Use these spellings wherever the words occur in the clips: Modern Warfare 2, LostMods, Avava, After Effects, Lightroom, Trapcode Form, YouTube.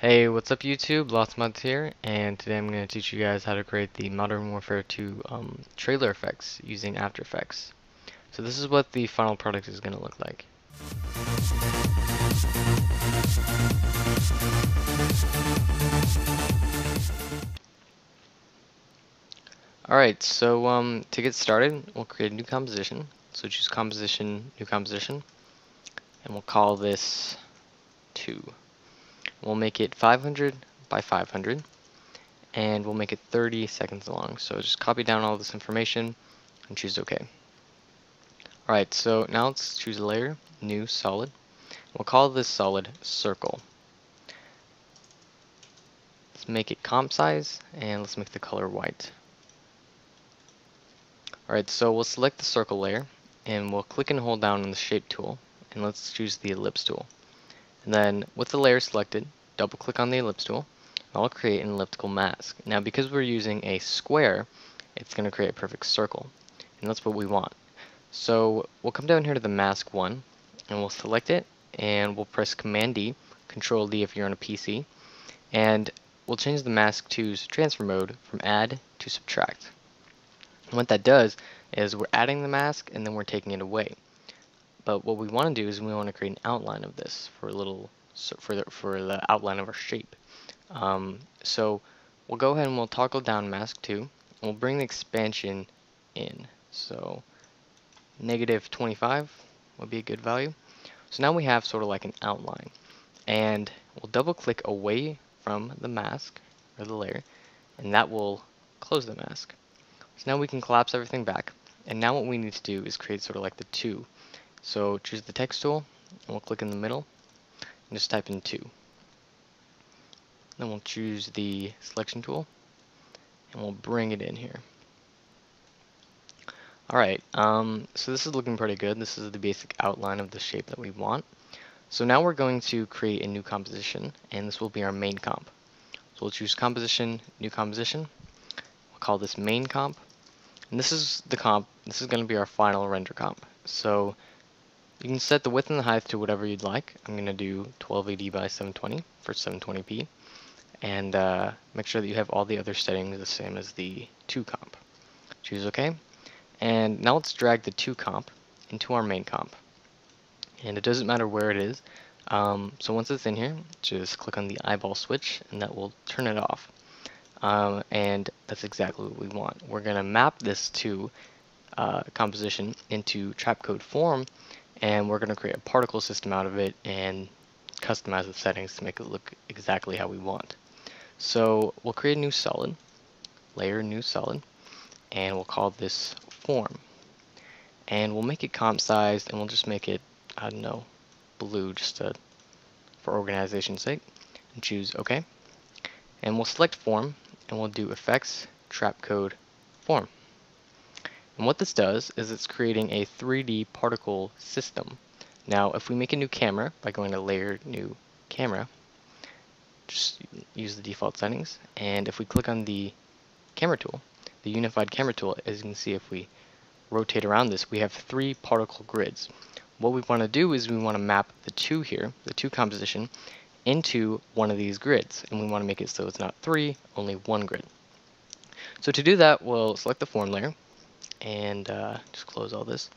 Hey, what's up YouTube? LostMods here, and today I'm going to teach you guys how to create the Modern Warfare 2 trailer effects using After Effects. So this is what the final product is going to look like. Alright, so to get started, we'll create a new composition. So choose composition, new composition, and we'll call this 2. We'll make it 500 by 500, and we'll make it 30 seconds long. So just copy down all this information and choose OK. Alright, so now let's choose a layer, new, solid. We'll call this solid circle. Let's make it comp size, and let's make the color white. Alright, so we'll select the circle layer, and we'll click and hold down on the shape tool, and let's choose the ellipse tool. And then with the layer selected, double click on the ellipse tool, and I'll create an elliptical mask. Now because we're using a square, it's going to create a perfect circle, and that's what we want. So we'll come down here to the mask one, and we'll select it, and we'll press Command D, Control D if you're on a PC, and we'll change the mask to transfer mode from add to subtract. And what that does is we're adding the mask and then we're taking it away. But what we want to do is we want to create an outline of this for the outline of our shape. So we'll go ahead and we'll toggle down mask 2, and we'll bring the expansion in. So -25 would be a good value. So now we have sort of like an outline, and we'll double click away from the mask or the layer, and that will close the mask. So now we can collapse everything back, and now what we need to do is create sort of like the 2. So choose the text tool, and we'll click in the middle, and just type in 2. Then we'll choose the selection tool, and we'll bring it in here. Alright, so this is looking pretty good. This is the basic outline of the shape that we want. So now we're going to create a new composition, and this will be our main comp. So we'll choose composition, new composition. We'll call this main comp, and this is the comp. This is going to be our final render comp. So you can set the width and the height to whatever you'd like. I'm going to do 1280 by 720 for 720p. And make sure that you have all the other settings the same as the 2 comp. Choose OK. And now let's drag the 2 comp into our main comp. And it doesn't matter where it is. So once it's in here, just click on the eyeball switch, and that will turn it off. And that's exactly what we want. We're going to map this to composition into Trapcode Form, and we're going to create a particle system out of it and customize the settings to make it look exactly how we want. So we'll create a new solid, layer, new solid, and we'll call this form. And we'll make it comp sized, and we'll just make it, I don't know, blue just to, for organization's sake, and choose OK. And we'll select form, and we'll do effects, Trapcode Form. And what this does is it's creating a 3D particle system. Now, if we make a new camera by going to Layer, New Camera, just use the default settings. And if we click on the camera tool, the unified camera tool, as you can see, if we rotate around this, we have 3 particle grids. What we want to do is we want to map the 2 here, the 2 composition, into one of these grids. And we want to make it so it's not 3, only 1 grid. So to do that, we'll select the form layer, and just close all this,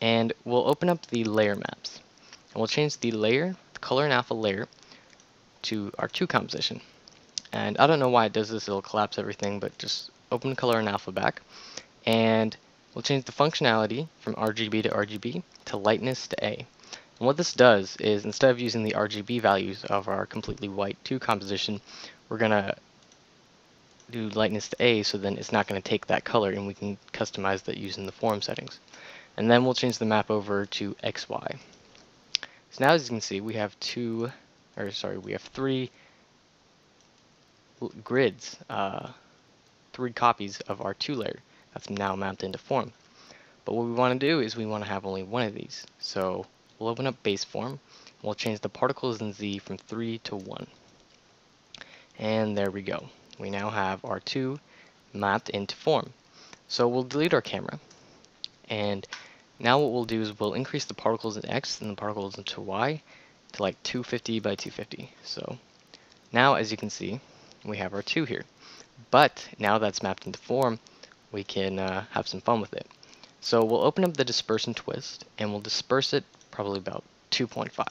and we'll open up the layer maps, and we'll change the layer, the color and alpha layer, to our 2 composition. And I don't know why it does this, it'll collapse everything, but just open color and alpha back, and we'll change the functionality from RGB to RGB to lightness to A. And what this does is, instead of using the RGB values of our completely white 2 composition, we're gonna do lightness to A, so then it's not going to take that color, and we can customize that using the form settings. And then we'll change the map over to XY. So now, as you can see, we have 3 grids, 3 copies of our 2 layer that's now mapped into form. But what we want to do is we want to have only one of these. So we'll open up base form, and we'll change the particles in Z from 3 to 1. And there we go. We now have our 2 mapped into form. So we'll delete our camera, and now what we'll do is we'll increase the particles in X and the particles into Y to like 250 by 250. So Now, as you can see, we have our 2 here. But now that's mapped into form, we can have some fun with it. So we'll open up the dispersion twist, and we'll disperse it probably about 2.5.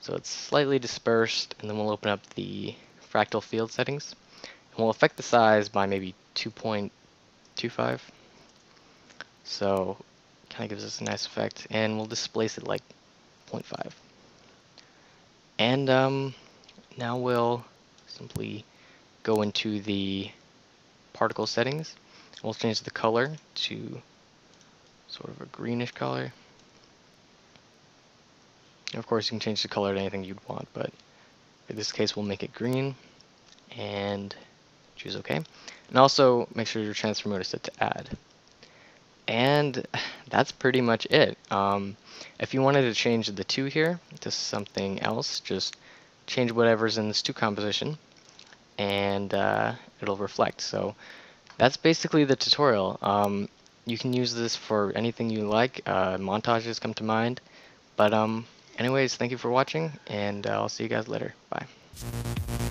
So it's slightly dispersed, and then we'll open up the fractal field settings, and we'll affect the size by maybe 2.25. So kind of gives us a nice effect, and we'll displace it like 0.5. And now we'll simply go into the particle settings. We'll change the color to sort of a greenish color. Of course, you can change the color to anything you'd want, but in this case, we'll make it green and choose OK. And also make sure your transfer mode is set to add. And that's pretty much it. If you wanted to change the 2 here to something else, just change whatever's in this 2 composition, and it'll reflect. So that's basically the tutorial. You can use this for anything you like. Montages come to mind. But anyways, thank you for watching, and I'll see you guys later. Bye.